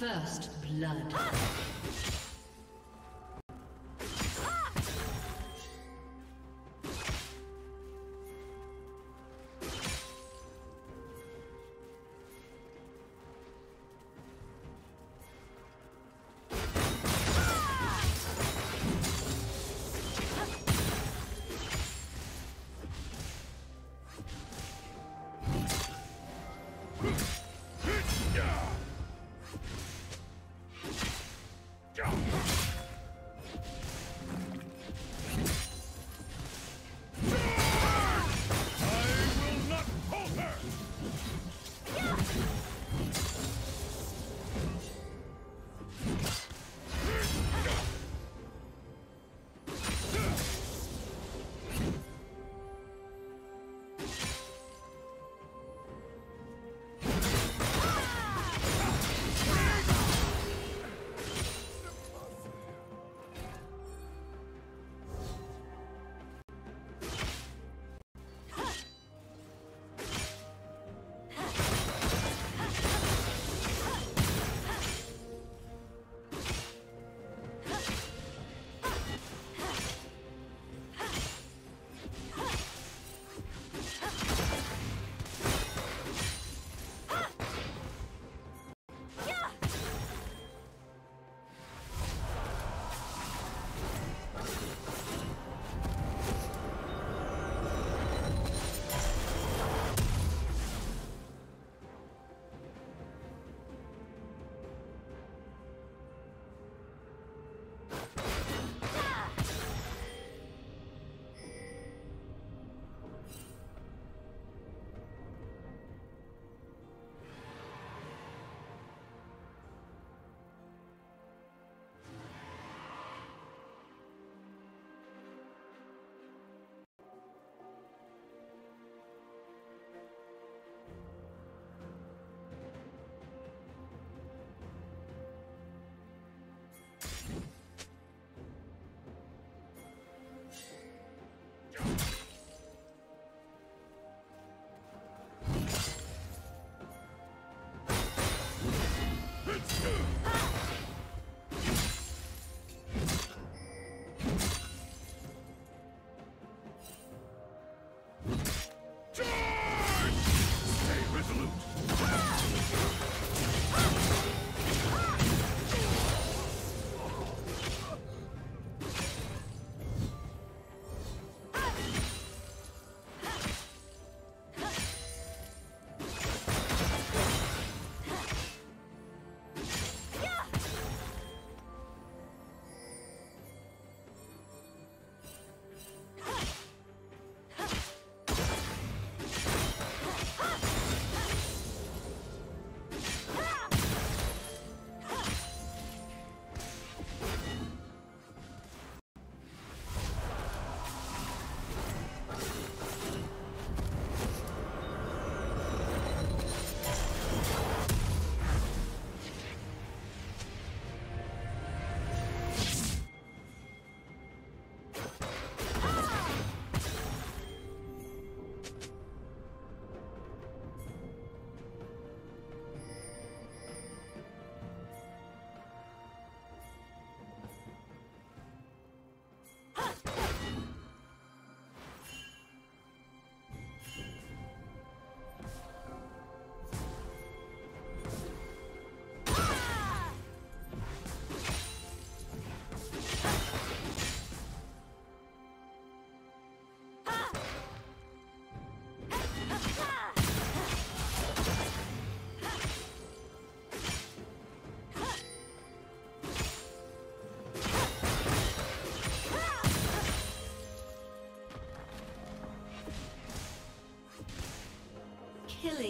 First blood.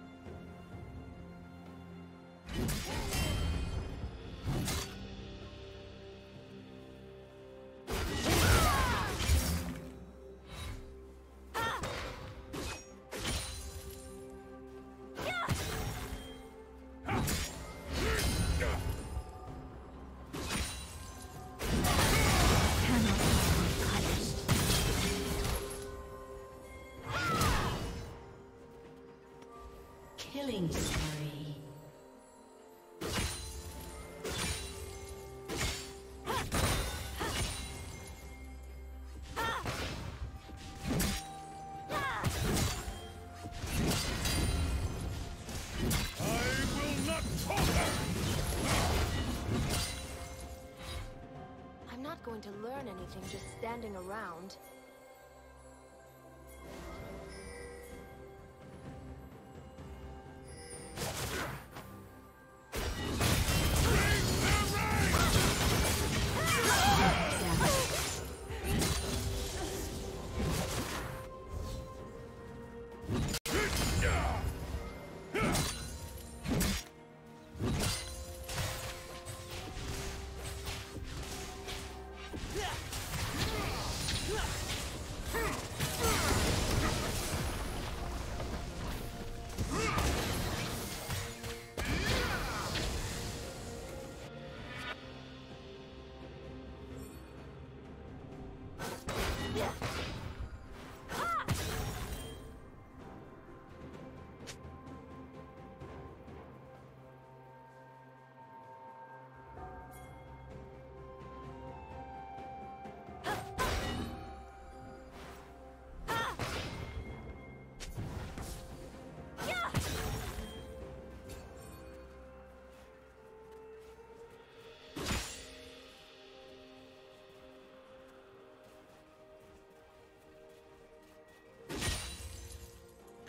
Killing spree. I will not tolerate. I'm not going to learn anything just standing around.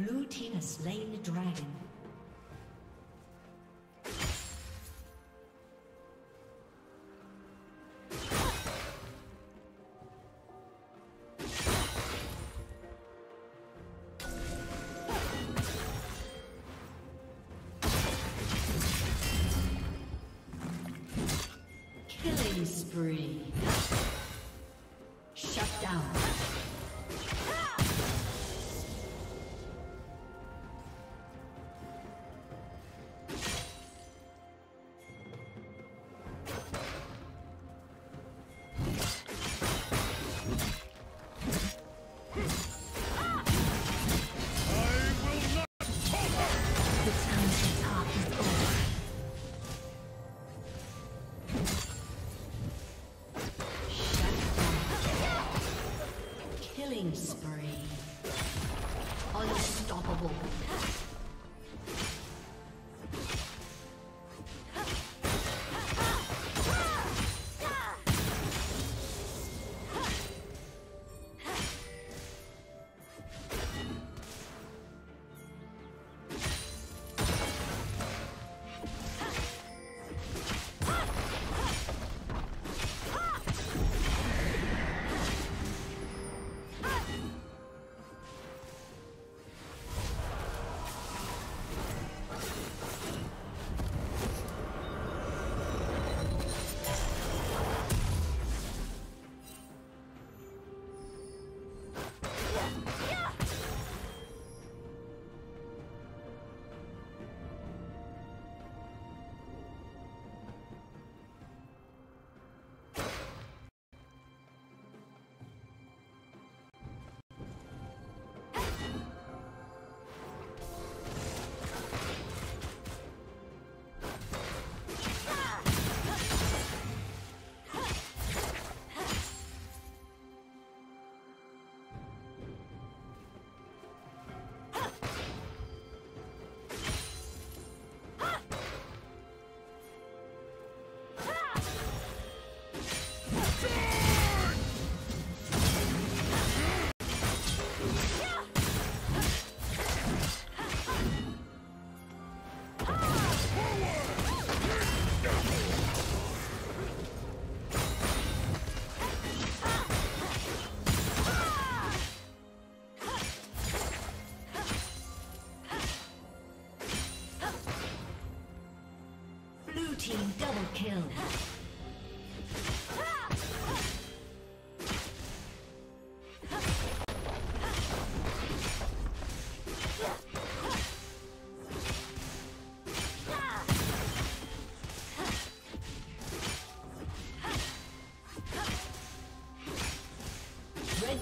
Blue team has slain the dragon. Killing spree. Shut down. team double kill. Red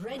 Red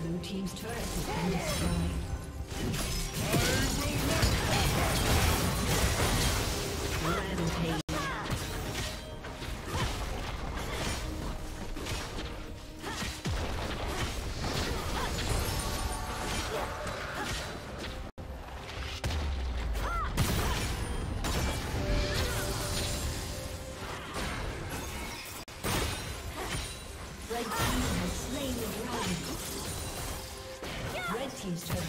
Blue team's turret has been destroyed. Rampage. Team's turret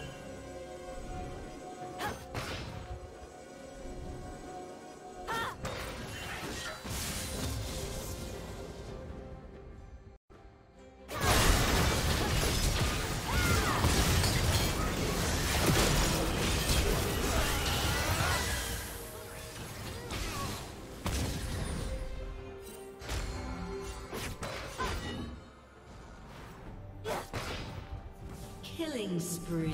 Killing spree.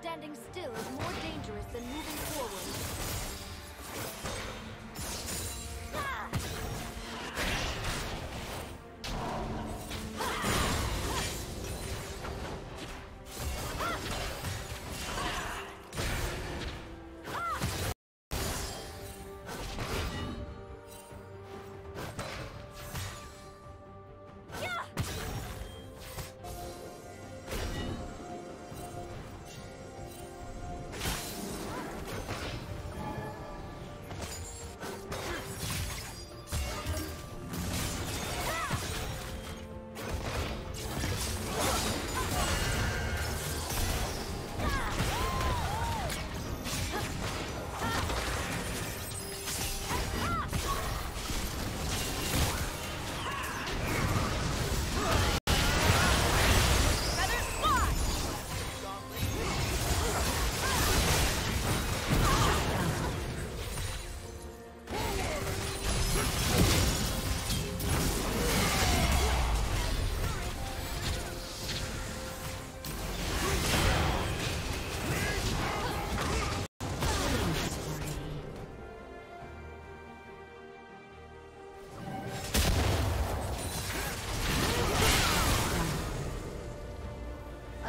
Standing still is more dangerous than moving forward.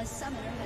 Summoner